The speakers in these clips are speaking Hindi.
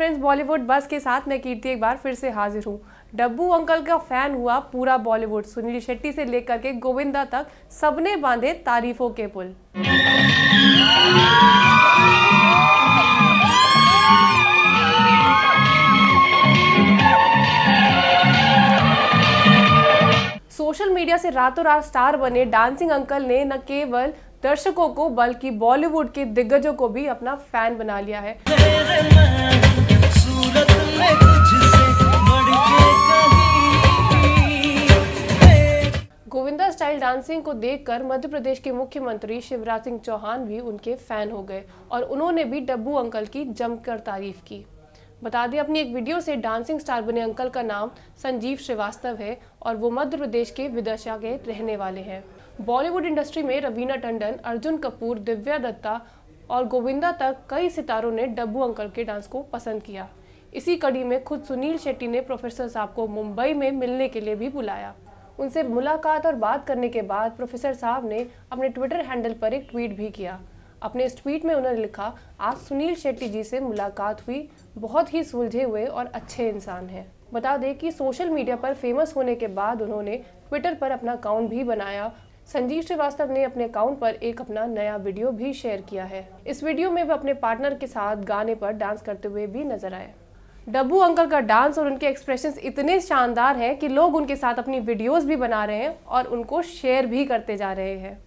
फ्रेंड्स, बॉलीवुड बस के साथ मैं कीर्ति एक बार फिर से हाजिर हूँ। डब्बू अंकल का फैन हुआ पूरा बॉलीवुड, सुनील शेट्टी से लेकर के गोविंदा तक सबने बांधे तारीफों के पुल। सोशल मीडिया से रातों रात स्टार बने डांसिंग अंकल ने न केवल दर्शकों को बल्कि बॉलीवुड के दिग्गजों को भी अपना फैन बना लिया है। गोविंदा स्टाइल डांसिंग को देखकर मध्य प्रदेश के मुख्यमंत्री शिवराज सिंह चौहान भी उनके फैन हो गए और उन्होंने भी डब्बू अंकल की जमकर तारीफ की। बता दें, अपनी एक वीडियो से डांसिंग स्टार बने अंकल का नाम संजीव श्रीवास्तव है और वो मध्य प्रदेश के विदिशा के रहने वाले हैं। बॉलीवुड इंडस्ट्री में रवीना टंडन, अर्जुन कपूर, दिव्या दत्ता और गोविंदा तक कई सितारों ने डब्बू अंकल के डांस को पसंद किया। इसी कड़ी में खुद सुनील शेट्टी ने प्रोफेसर साहब को मुंबई में मिलने के लिए भी बुलाया। उनसे मुलाकात और बात करने के बाद प्रोफेसर साहब ने अपने ट्विटर हैंडल पर एक ट्वीट भी किया। अपने इस ट्वीट में उन्होंने लिखा, आज सुनील शेट्टी जी से मुलाकात हुई, बहुत ही सुलझे हुए और अच्छे इंसान हैं। बता दें कि सोशल मीडिया पर फेमस होने के बाद उन्होंने ट्विटर पर अपना अकाउंट भी बनाया। संजीव श्रीवास्तव ने अपने अकाउंट पर एक अपना नया वीडियो भी शेयर किया है। इस वीडियो में वे अपने पार्टनर के साथ गाने पर डांस करते हुए भी नजर आए। डब्बू अंकल का डांस और उनके एक्सप्रेशंस इतने शानदार हैं कि लोग उनके साथ अपनी वीडियोस भी बना रहे हैं और उनको शेयर भी करते जा रहे हैं।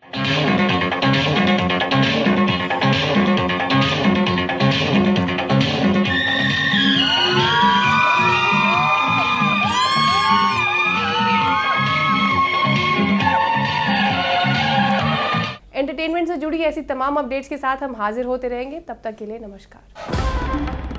एंटरटेनमेंट से जुड़ी ऐसी तमाम अपडेट्स के साथ हम हाजिर होते रहेंगे। तब तक के लिए नमस्कार।